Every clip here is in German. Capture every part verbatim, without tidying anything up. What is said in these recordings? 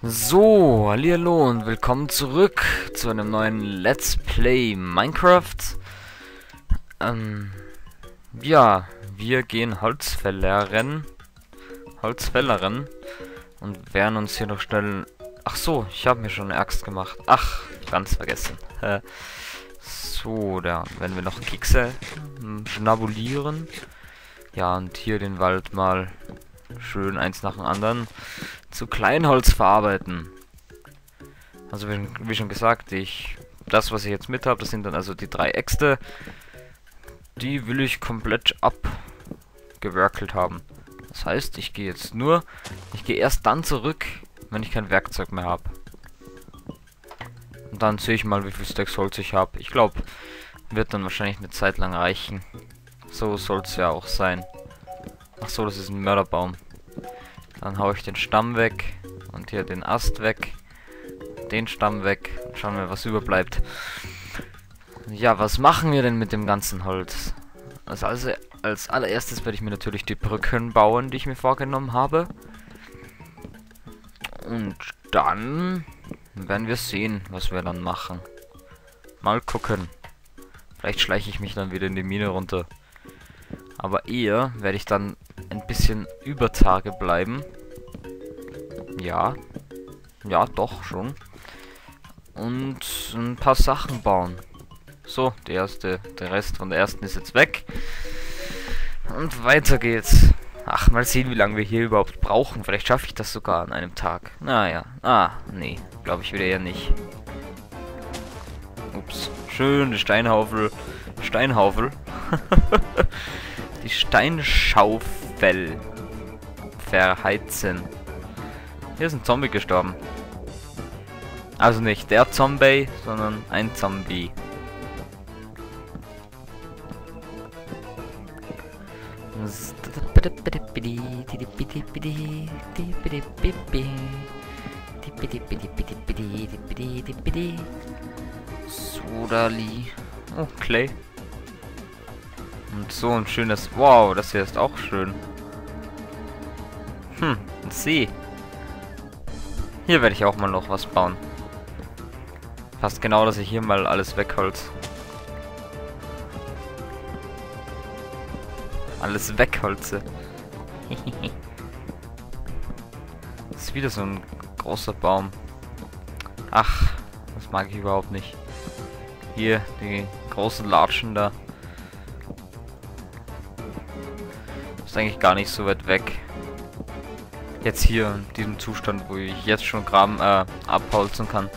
So, hallihallo und willkommen zurück zu einem neuen Let's Play Minecraft. Ähm, ja, wir gehen Holzfällern, Holzfällern und werden uns hier noch schnell... Ach so, ich habe mir schon eine Axt gemacht. Ach, ganz vergessen. Äh, so, da werden wir noch Kekse schnabulieren. Ja, und hier den Wald mal schön eins nach dem anderen zu Kleinholz verarbeiten. Also wie, wie schon gesagt, ich das, was ich jetzt mit habe, das sind dann also die drei Äxte. Die will ich komplett abgewerkelt haben. Das heißt, ich gehe jetzt nur, ich gehe erst dann zurück, wenn ich kein Werkzeug mehr habe. Und dann sehe ich mal, wie viel Stacks Holz ich habe. Ich glaube, wird dann wahrscheinlich eine Zeit lang reichen. So soll es ja auch sein. Ach so, das ist ein Mörderbaum. Dann haue ich den Stamm weg und hier den Ast weg, den Stamm weg und schauen wir, was überbleibt. Ja, was machen wir denn mit dem ganzen Holz? Also, also als allererstes werde ich mir natürlich die Brücken bauen, die ich mir vorgenommen habe. Und dann werden wir sehen, was wir dann machen. Mal gucken. Vielleicht schleiche ich mich dann wieder in die Mine runter. Aber eher werde ich dann ein bisschen über Tage bleiben. Ja. Ja, doch, schon. Und ein paar Sachen bauen. So, die erste, der Rest von der ersten ist jetzt weg. Und weiter geht's. Ach, mal sehen, wie lange wir hier überhaupt brauchen. Vielleicht schaffe ich das sogar an einem Tag. Naja. Ah, nee. Glaube ich wieder eher nicht. Ups. Schöne Steinhaufel. Steinhaufel. Die Steinschaufel verheizen. Hier ist ein Zombie gestorben. Also nicht der Zombie, sondern ein Zombie. Sodali. Oh, Clay. Und so ein schönes... Wow, das hier ist auch schön. Hm, ein See. Hier werde ich auch mal noch was bauen. Passt genau, dass ich hier mal alles wegholz. Alles wegholze. Das ist wieder so ein großer Baum. Ach, das mag ich überhaupt nicht. Hier, die großen Latschen da. Ist eigentlich gar nicht so weit weg. Jetzt hier in diesem Zustand, wo ich jetzt schon Graben äh, abholzen kann.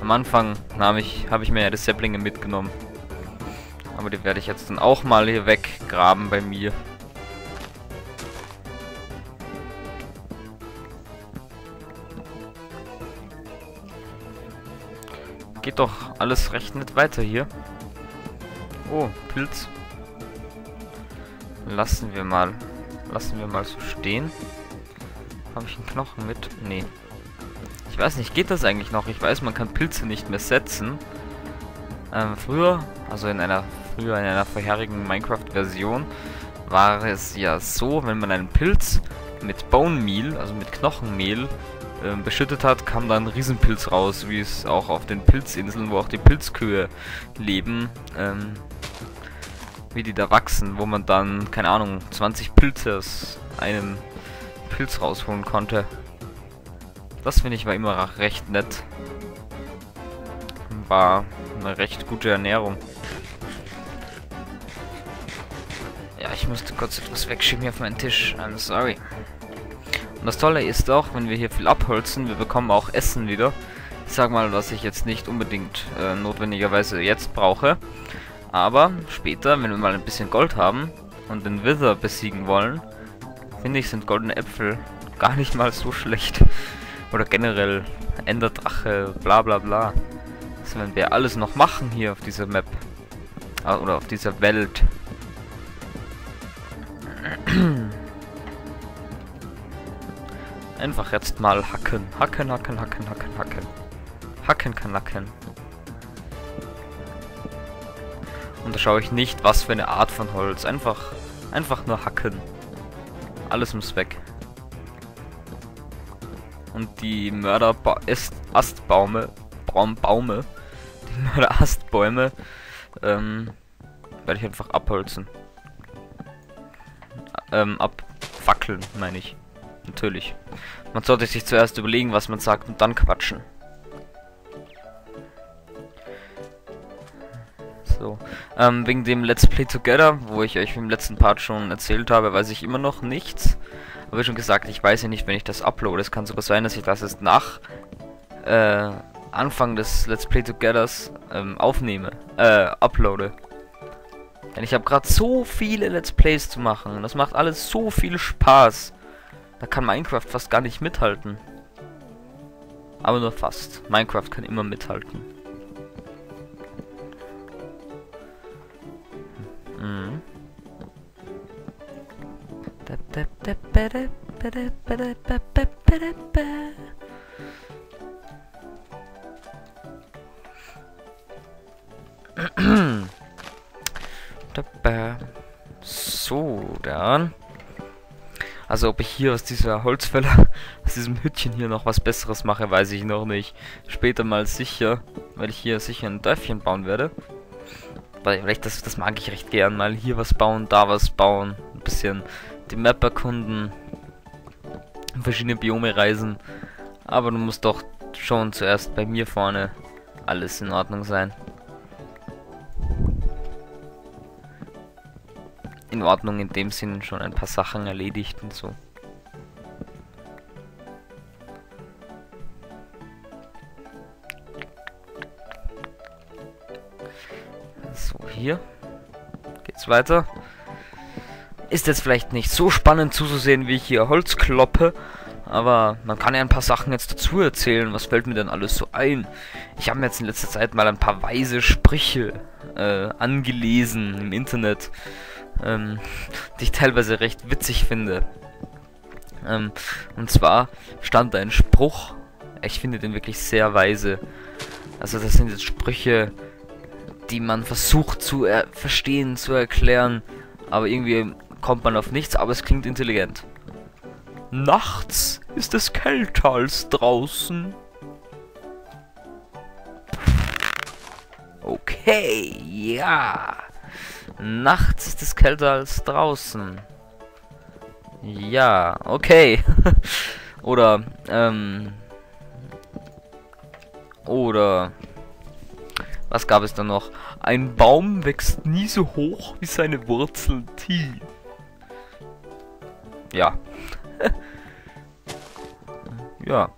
Am Anfang habe ich, hab ich mir ja die Säpplinge mitgenommen. Aber die werde ich jetzt dann auch mal hier weggraben bei mir. Geht doch alles recht nett weiter hier. Oh, Pilz. Lassen wir mal. Lassen wir mal so stehen. Habe ich einen Knochen mit? Nee. Ich weiß nicht, geht das eigentlich noch? Ich weiß, man kann Pilze nicht mehr setzen. Ähm, früher, also in einer früher in einer vorherigen Minecraft-Version, war es ja so, wenn man einen Pilz mit Bone Meal, also mit Knochenmehl, ähm, beschüttet hat, kam dann ein Riesenpilz raus, wie es auch auf den Pilzinseln, wo auch die Pilzkühe leben, ähm, wie die da wachsen, wo man dann, keine Ahnung, zwanzig Pilze aus einem Pilz rausholen konnte. Das finde ich war immer recht nett. War eine recht gute Ernährung. Ja, ich musste kurz etwas wegschieben hier auf meinen Tisch. I'm sorry. Und das Tolle ist auch, wenn wir hier viel abholzen, wir bekommen auch Essen wieder. Ich sag mal, was ich jetzt nicht unbedingt äh, notwendigerweise jetzt brauche. Aber später, wenn wir mal ein bisschen Gold haben und den Wither besiegen wollen, finde ich, sind goldene Äpfel gar nicht mal so schlecht. Oder generell Enderdrache, bla bla bla. Das werden wir alles noch machen hier auf dieser Map. Ah, oder auf dieser Welt. Einfach jetzt mal hacken. Hacken, hacken, hacken, hacken, hacken. Hacken kann hacken. Und da schaue ich nicht, was für eine Art von Holz. Einfach, einfach nur hacken. Alles muss weg. und die Mörder-Astbaume, Baume, die Mörder-Astbäume, ähm, werde ich einfach abholzen. Ähm, abfackeln, meine ich. Natürlich. Man sollte sich zuerst überlegen, was man sagt und dann quatschen. So, ähm, wegen dem Let's Play Together, wo ich euch im letzten Part schon erzählt habe, weiß ich immer noch nichts. Aber wie schon gesagt, ich weiß ja nicht, wenn ich das uploade. Es kann sogar sein, dass ich das erst nach äh, Anfang des Let's Play Togethers ähm, aufnehme, äh, uploade. Denn ich habe gerade so viele Let's Plays zu machen und das macht alles so viel Spaß. Da kann Minecraft fast gar nicht mithalten. Aber nur fast. Minecraft kann immer mithalten. Mhm. So, dann. Also ob ich hier aus dieser Holzfäller, aus diesem Hütchen hier noch was Besseres mache, weiß ich noch nicht. Später mal sicher, weil ich hier sicher ein Dörfchen bauen werde. Weil vielleicht das, das mag ich recht gern, mal hier was bauen, da was bauen, ein bisschen die Map erkunden, verschiedene Biome reisen. Aber du musst doch schon zuerst bei mir vorne alles in Ordnung sein. In Ordnung, in dem Sinn schon ein paar Sachen erledigt und so. So, hier geht's weiter. Ist jetzt vielleicht nicht so spannend zuzusehen, wie ich hier Holz kloppe, aber man kann ja ein paar Sachen jetzt dazu erzählen. Was fällt mir denn alles so ein? Ich habe mir jetzt in letzter Zeit mal ein paar weise Sprüche äh, angelesen im Internet, Ähm, die ich teilweise recht witzig finde. Ähm, und zwar stand da ein Spruch, ich finde den wirklich sehr weise. Also das sind jetzt Sprüche, die man versucht zu er- verstehen, zu erklären, aber irgendwie kommt man auf nichts, aber es klingt intelligent. Nachts ist es kälter als draußen. Okay, ja. Nachts ist es kälter als draußen. Ja, okay. Oder, ähm... Oder... Was gab es da noch? Ein Baum wächst nie so hoch wie seine Wurzeln tief. Ja. Ja.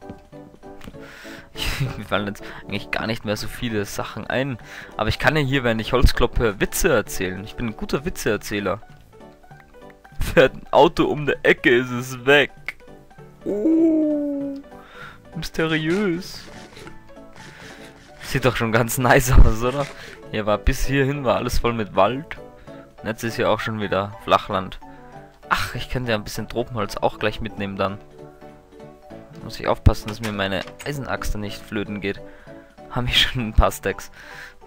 Mir fallen jetzt eigentlich gar nicht mehr so viele Sachen ein. Aber ich kann ja hier, wenn ich Holz kloppe, Witze erzählen. Ich bin ein guter Witzeerzähler. Fährt ein Auto um eine Ecke, ist es weg. Oh, mysteriös. Sieht doch schon ganz nice aus, oder? Hier war bis hierhin war alles voll mit Wald. Und jetzt ist hier auch schon wieder Flachland. Ach, ich könnte ja ein bisschen Tropenholz auch gleich mitnehmen dann. Muss ich aufpassen, dass mir meine Eisenachse nicht flöten geht. Haben ich schon ein paar Stacks.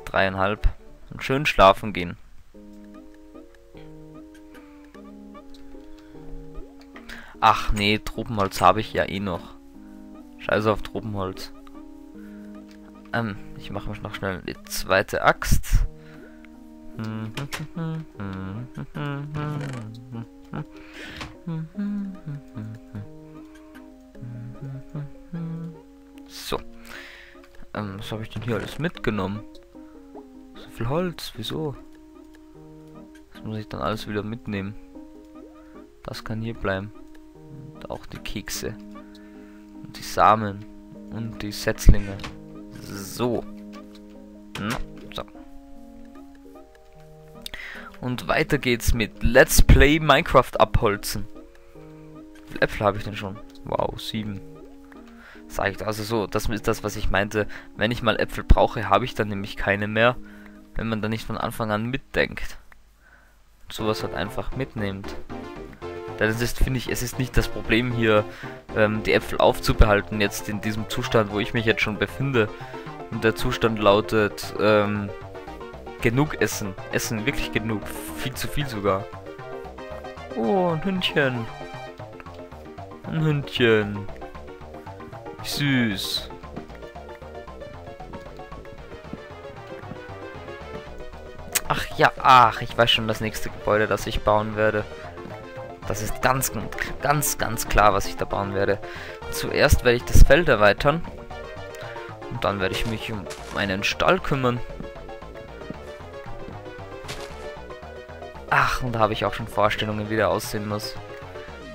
Dreieinhalb. Und schön schlafen gehen. Ach nee, Tropenholz habe ich ja eh noch. Scheiße auf Tropenholz. Ähm, ich mache mich noch schnell die zweite Axt. So. Ähm, was habe ich denn hier alles mitgenommen? So viel Holz, wieso? Das muss ich dann alles wieder mitnehmen. Das kann hier bleiben. Und auch die Kekse. Und die Samen. Und die Setzlinge. So. Na, so. Und weiter geht's mit Let's Play Minecraft abholzen. Wie viele Äpfel habe ich denn schon? Wow, sieben. Sag ich also so, das ist das, was ich meinte. Wenn ich mal Äpfel brauche, habe ich dann nämlich keine mehr, wenn man da nicht von Anfang an mitdenkt. Und sowas halt einfach mitnimmt. Denn es ist, finde ich, es ist nicht das Problem hier, ähm, die Äpfel aufzubehalten, jetzt in diesem Zustand, wo ich mich jetzt schon befinde. Und der Zustand lautet, ähm, genug essen. Essen, wirklich genug. Viel zu viel sogar. Oh, ein Hündchen. Ein Hündchen. Süß. Ach ja, ach, ich weiß schon das nächste Gebäude, das ich bauen werde. Das ist ganz, ganz, ganz klar, was ich da bauen werde. Zuerst werde ich das Feld erweitern. Und dann werde ich mich um einen Stall kümmern. Ach, und da habe ich auch schon Vorstellungen, wie der aussehen muss.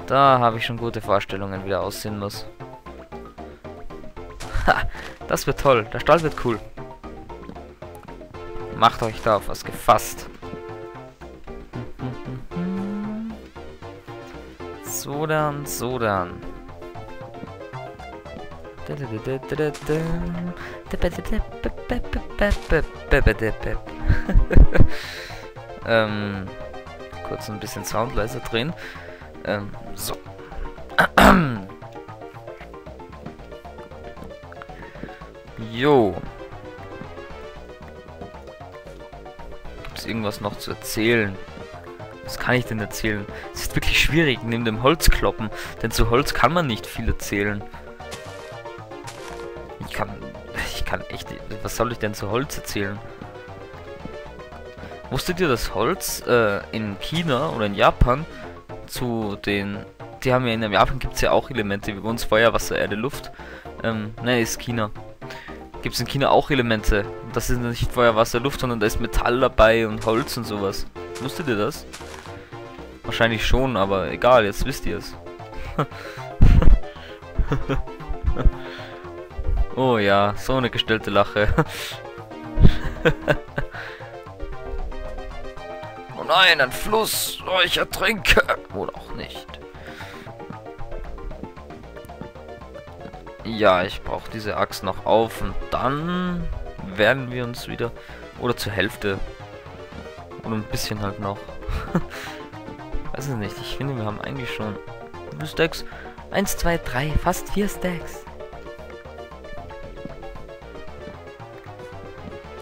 Da habe ich schon gute Vorstellungen, wie der aussehen muss. Ha, das wird toll. Der Stall wird cool. Macht euch da auf was gefasst. So dann, so dann. ähm, kurz ein bisschen Sound leiser drehen. Ähm, so. Jo. Gibt's irgendwas noch zu erzählen? Was kann ich denn erzählen? Es ist wirklich schwierig, neben dem Holzkloppen, denn zu Holz kann man nicht viel erzählen. Ich kann, ich kann echt, was soll ich denn zu Holz erzählen? Wusstet ihr, dass Holz äh, in China oder in Japan zu den, die haben ja in Japan gibt es ja auch Elemente, wie bei uns Feuer, Wasser, Erde, Luft, ähm, ne, ist China. Gibt es in China auch Elemente. Das ist nicht Feuer, Wasser, Luft, sondern da ist Metall dabei und Holz und sowas. Wusstet ihr das? Wahrscheinlich schon, aber egal, jetzt wisst ihr es. Oh ja, so eine gestellte Lache. Oh nein, ein Fluss! Oh, ich ertrinke! Oder auch nicht. Ja, ich brauche diese Axt noch auf und dann werden wir uns wieder... Oder zur Hälfte. Oder ein bisschen halt noch. Weiß es nicht, ich finde wir haben eigentlich schon... Wie Stacks? eins, zwei, drei, fast vier Stacks.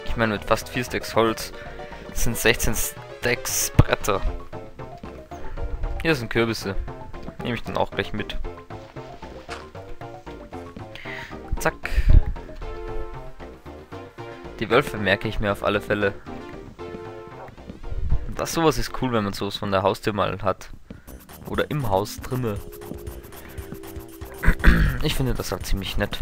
Ich meine mit fast vier Stacks Holz sind sechzehn Stacks Bretter. Hier sind Kürbisse. Nehme ich dann auch gleich mit. Zack. Die Wölfe merke ich mir auf alle Fälle. Das sowas ist cool, wenn man sowas von der Haustür mal hat. Oder im Haus drinne. Ich finde das halt ziemlich nett.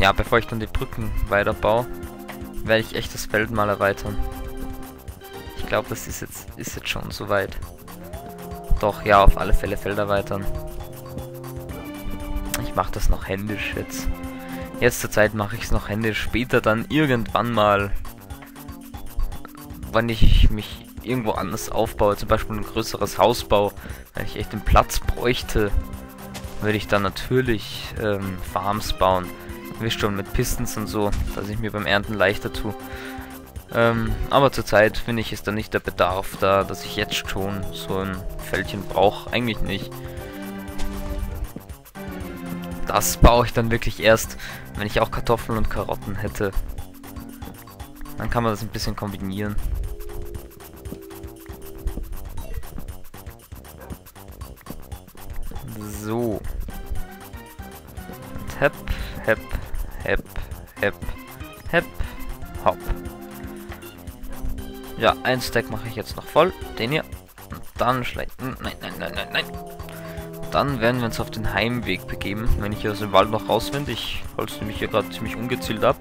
Ja, bevor ich dann die Brücken weiterbaue, werde ich echt das Feld mal erweitern. Ich glaube, das ist jetzt, ist jetzt schon soweit. Doch, ja, auf alle Fälle Feld erweitern. Ich mache das noch händisch jetzt. Jetzt zur Zeit mache ich es noch händisch. Später dann irgendwann mal, wenn ich mich irgendwo anders aufbaue, zum Beispiel ein größeres Haus baue, wenn ich echt den Platz bräuchte, würde ich dann natürlich ähm, Farms bauen. Wisst schon, mit Pistons und so, dass ich mir beim Ernten leichter tue. Ähm, aber zurzeit finde ich, ist da nicht der Bedarf da, dass ich jetzt schon so ein Fältchen brauche. Eigentlich nicht. Das baue ich dann wirklich erst, wenn ich auch Kartoffeln und Karotten hätte. Dann kann man das ein bisschen kombinieren. So. Und hep, hep, hep, hep, hep, hopp. Ja, ein Stack mache ich jetzt noch voll. Den hier. Und dann schleicht... Nein, nein, nein, nein, nein. Dann werden wir uns auf den Heimweg begeben. Wenn ich hier aus dem Wald noch raus bin. Ich holze mich hier gerade ziemlich ungezielt ab.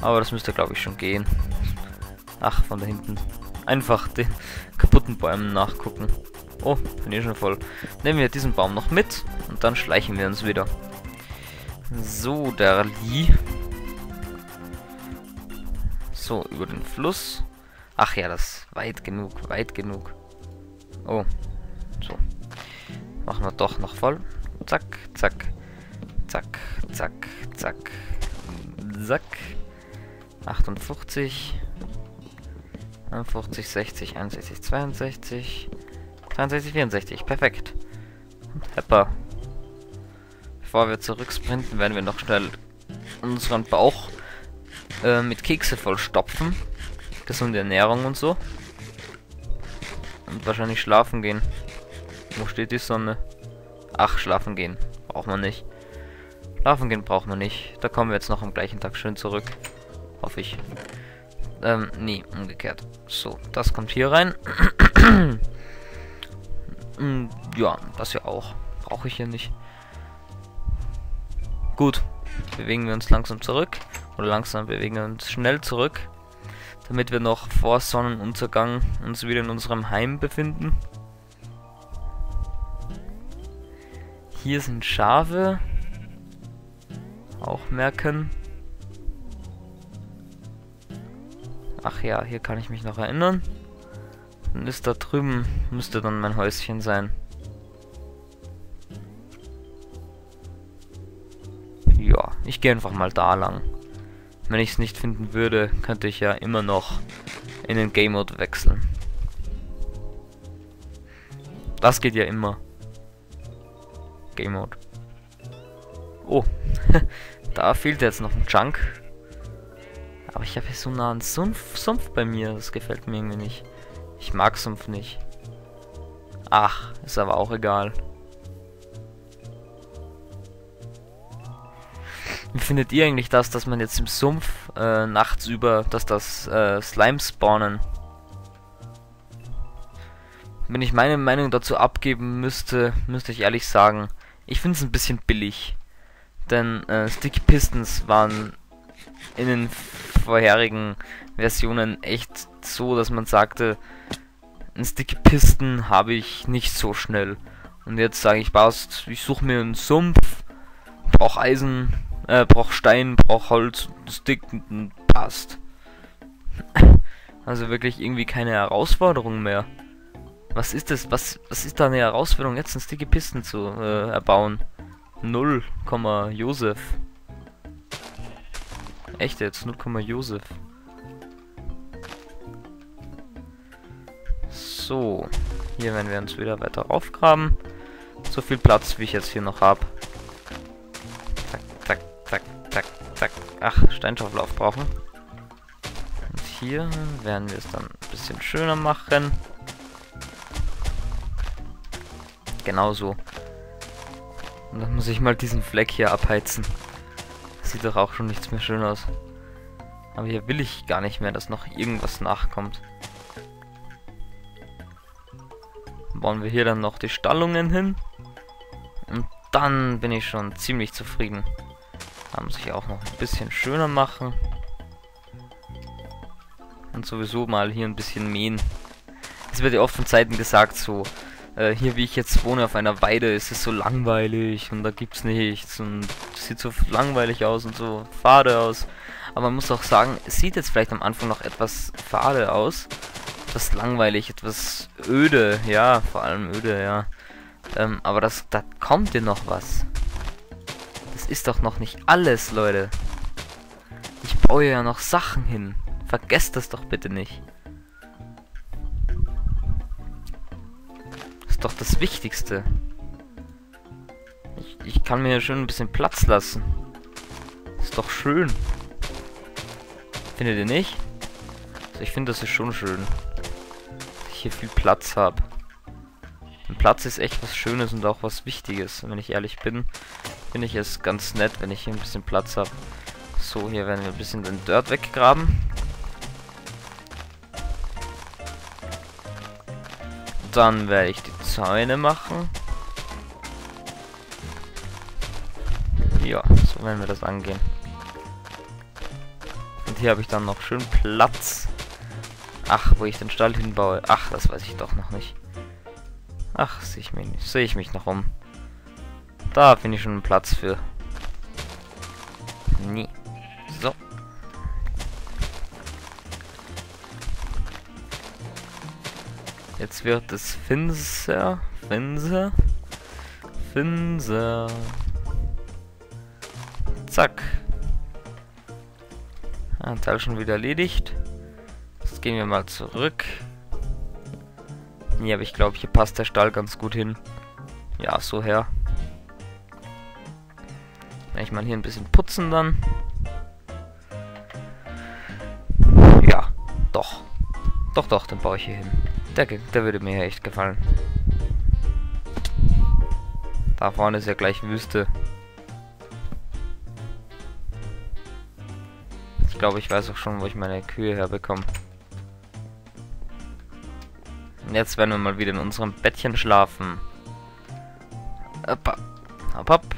Aber das müsste, glaube ich, schon gehen. Ach, von da hinten. Einfach den kaputten Bäumen nachgucken. Oh, bin ich schon voll. Nehmen wir diesen Baum noch mit. Und dann schleichen wir uns wieder. So, der Lee. So, über den Fluss. Ach ja, das ist weit genug, weit genug. Oh, so. Machen wir doch noch voll. Zack, zack, zack, zack, zack, zack. achtundfünfzig. fünfzig, sechzig, einundsechzig, zweiundsechzig. dreiundsechzig, vierundsechzig, perfekt. Und hepper. Bevor wir zurücksprinten, werden wir noch schnell unseren Bauch äh, mit Kekse vollstopfen. Gesunde Ernährung und so. und wahrscheinlich schlafen gehen. Wo steht die Sonne? Ach, schlafen gehen. Braucht man nicht. Schlafen gehen braucht man nicht. Da kommen wir jetzt noch am gleichen Tag schön zurück. Hoffe ich. Ähm, nee, umgekehrt. So, das kommt hier rein. Ja, das hier auch. Brauche ich hier nicht. Gut. Bewegen wir uns langsam zurück. Oder langsam bewegen wir uns schnell zurück. Damit wir noch vor Sonnenuntergang uns wieder in unserem Heim befinden. Hier sind Schafe. Auch merken. Ach ja, hier kann ich mich noch erinnern. Dann ist da drüben, müsste dann mein Häuschen sein. Ja, ich gehe einfach mal da lang. Wenn ich es nicht finden würde, könnte ich ja immer noch in den Game Mode wechseln. Das geht ja immer. Game Mode. Oh, da fehlt jetzt noch ein Junk. Aber ich habe hier so nah einen Sumpf, Sumpf bei mir. Das gefällt mir irgendwie nicht. Ich mag Sumpf nicht. Ach, ist aber auch egal. Wie findet ihr eigentlich das, dass man jetzt im Sumpf äh, nachts über, dass das äh, Slime spawnen? Wenn ich meine Meinung dazu abgeben müsste, müsste ich ehrlich sagen, ich finde es ein bisschen billig. Denn äh, Sticky Pistons waren in den vorherigen Versionen echt so, dass man sagte, einen Sticky Piston habe ich nicht so schnell. Und jetzt sage ich, passt, ich suche mir einen Sumpf, brauche Eisen, äh, brauche Stein, brauche Holz, Stick, passt. Also wirklich irgendwie keine Herausforderung mehr. Was ist das? Was, was ist da eine Herausforderung, jetzt einen Sticky Piston zu äh, erbauen? null, Josef. Echt jetzt, null, Josef. So, hier werden wir uns wieder weiter aufgraben. So viel Platz, wie ich jetzt hier noch habe. Zack, zack, zack, zack, zack. Ach, Steinschaufel aufbrauchen. Und hier werden wir es dann ein bisschen schöner machen. Genauso. Und dann muss ich mal diesen Fleck hier abheizen. Sieht doch auch schon nichts mehr schön aus. Aber hier will ich gar nicht mehr, dass noch irgendwas nachkommt. Bauen wir hier dann noch die Stallungen hin. Und dann bin ich schon ziemlich zufrieden. Da muss ich auch noch ein bisschen schöner machen. Und sowieso mal hier ein bisschen mähen. Es wird ja oft von Zeiten gesagt so... Hier, wie ich jetzt wohne, auf einer Weide, ist es so langweilig und da gibt's nichts und sieht so langweilig aus und so fade aus. Aber man muss auch sagen, es sieht jetzt vielleicht am Anfang noch etwas fade aus, etwas langweilig, etwas öde, ja, vor allem öde, ja. Ähm, aber das, da kommt dir noch was. Das ist doch noch nicht alles, Leute. Ich baue ja noch Sachen hin. Vergesst das doch bitte nicht. Doch das Wichtigste. Ich, ich kann mir ja schön ein bisschen Platz lassen. Ist doch schön. Findet ihr nicht? Also ich finde, das ist schon schön. Dass ich hier viel Platz habe. Ein Platz ist echt was Schönes und auch was Wichtiges. Und wenn ich ehrlich bin, finde ich es ganz nett, wenn ich hier ein bisschen Platz habe. So, hier werden wir ein bisschen den Dirt weggraben. Dann werde ich die Zäune machen. Ja, so werden wir das angehen. Und hier habe ich dann noch schön Platz. Ach, wo ich den Stall hinbaue. Ach, das weiß ich doch noch nicht. Ach, sehe ich mich nicht. Sehe ich mich noch um. Da finde ich schon einen Platz für. Nee. So. Jetzt wird es finster, finster, finster. Zack. Ein Teil schon wieder erledigt. Jetzt gehen wir mal zurück. Nee, aber ich glaube, hier passt der Stall ganz gut hin. Ja, so her. Wenn ich mal hier ein bisschen putzen dann. Ja, doch. Doch, doch, dann baue ich hier hin. Der Gegner würde mir echt gefallen. Da vorne ist ja gleich Wüste. Ich glaube, ich weiß auch schon, wo ich meine Kühe herbekomme. Und jetzt werden wir mal wieder in unserem Bettchen schlafen. Hopp, hopp, hopp.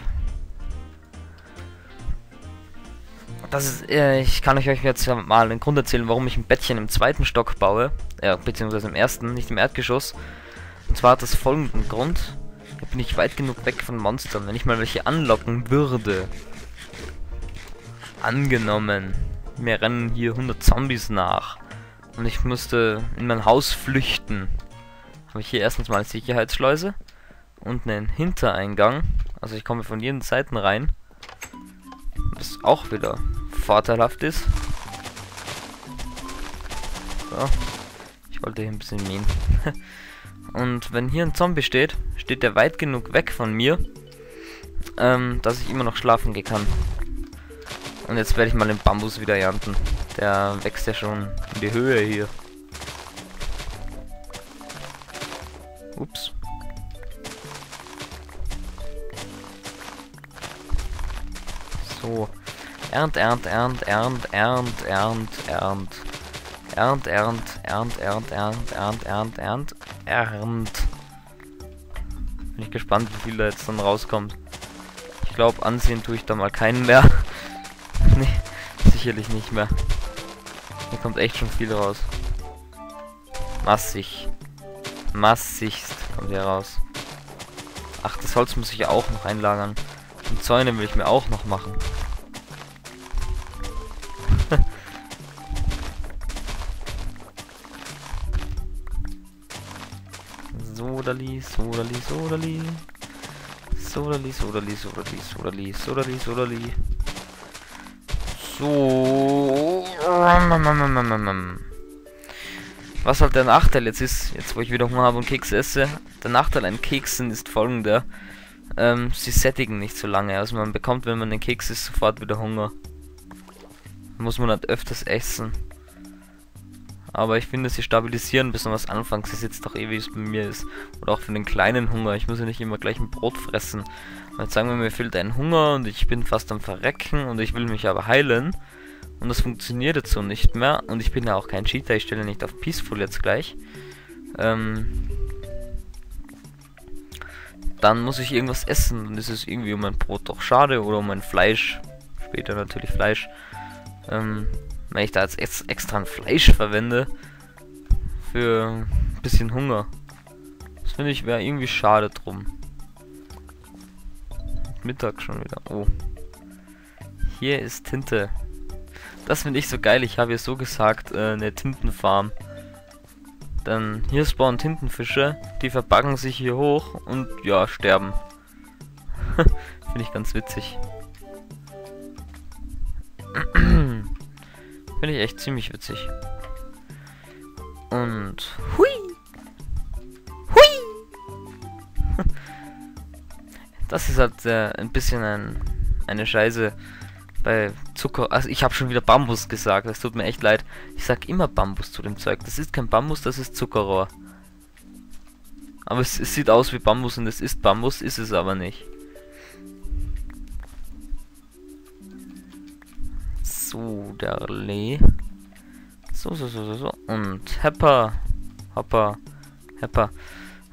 Das ist, äh, ich kann euch jetzt mal den Grund erzählen, warum ich ein Bettchen im zweiten Stock baue. Ja, beziehungsweise im ersten, nicht im Erdgeschoss. Und zwar hat das folgenden Grund. Da bin ich weit genug weg von Monstern. Wenn ich mal welche anlocken würde. Angenommen, mir rennen hier hundert Zombies nach. Und ich müsste in mein Haus flüchten. Habe ich hier erstens mal eine Sicherheitsschleuse. Und einen Hintereingang. Also ich komme von jeden Seiten rein. Was auch wieder vorteilhaft ist. So. Ich wollte hier ein bisschen mähen. Und wenn hier ein Zombie steht, steht der weit genug weg von mir, ähm, dass ich immer noch schlafen gehen kann. Und jetzt werde ich mal den Bambus wieder ernten. Der wächst ja schon in die Höhe hier. Ups. So. Ernt, ernt, ernt, ernt, ernt, ernt, ernt. Ernt, ernt, ernt, ernt, ernt, ernt, ernt, ernt, ernt. Bin ich gespannt, wie viel da jetzt dann rauskommt. Ich glaube, ansehen tue ich da mal keinen mehr. Nee, sicherlich nicht mehr. Hier kommt echt schon viel raus. Massig. Massigst kommt hier raus. Ach, das Holz muss ich ja auch noch einlagern. Und Zäune will ich mir auch noch machen. Sodali, Sodali, Sodali. Sodali, Sodali, Sodali, Sodali, Sodali, Sodali. So. Was halt der Nachteil jetzt ist, jetzt wo ich wieder Hunger habe und Kekse esse, der Nachteil an Keksen ist folgender. Ähm, sie sättigen nicht so lange. Also man bekommt, wenn man den Keks isst, sofort wieder Hunger. Muss man halt öfters essen. Aber ich finde, sie stabilisieren bis an was anfangs. Sie sitzt doch eh, wie es bei mir ist. Oder auch für den kleinen Hunger. Ich muss ja nicht immer gleich ein Brot fressen. Jetzt sagen wir, mir fehlt ein Hunger und ich bin fast am Verrecken und ich will mich aber heilen. Und das funktioniert jetzt so nicht mehr. Und ich bin ja auch kein Cheater. Ich stelle nicht auf Peaceful jetzt gleich. Ähm... Dann muss ich irgendwas essen. Und es ist irgendwie um mein Brot doch schade. Oder um mein Fleisch. Später natürlich Fleisch. Ähm... Wenn ich da jetzt ex extra ein Fleisch verwende für ein bisschen Hunger. Das finde ich wäre irgendwie schade drum. Mittag schon wieder. Oh. Hier ist Tinte. Das finde ich so geil. Ich habe hier so gesagt, äh, eine Tintenfarm. Dann hier spawnen Tintenfische. Die verpacken sich hier hoch und ja, sterben. Finde ich ganz witzig. Finde ich echt ziemlich witzig. Und hui! Hui! Das ist halt äh, ein bisschen ein, eine Scheiße bei Zucker. Also ich habe schon wieder Bambus gesagt. Das tut mir echt leid. Ich sag immer Bambus zu dem Zeug. Das ist kein Bambus, das ist Zuckerrohr. Aber es, es sieht aus wie Bambus und es ist Bambus, ist es aber nicht. Suderle. So, so, so, so, so. Und Hepper. Hopper. Hepper.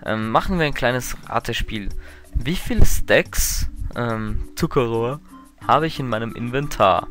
Ähm, machen wir ein kleines Ratespiel. Wie viele Stacks ähm, Zuckerrohr habe ich in meinem Inventar?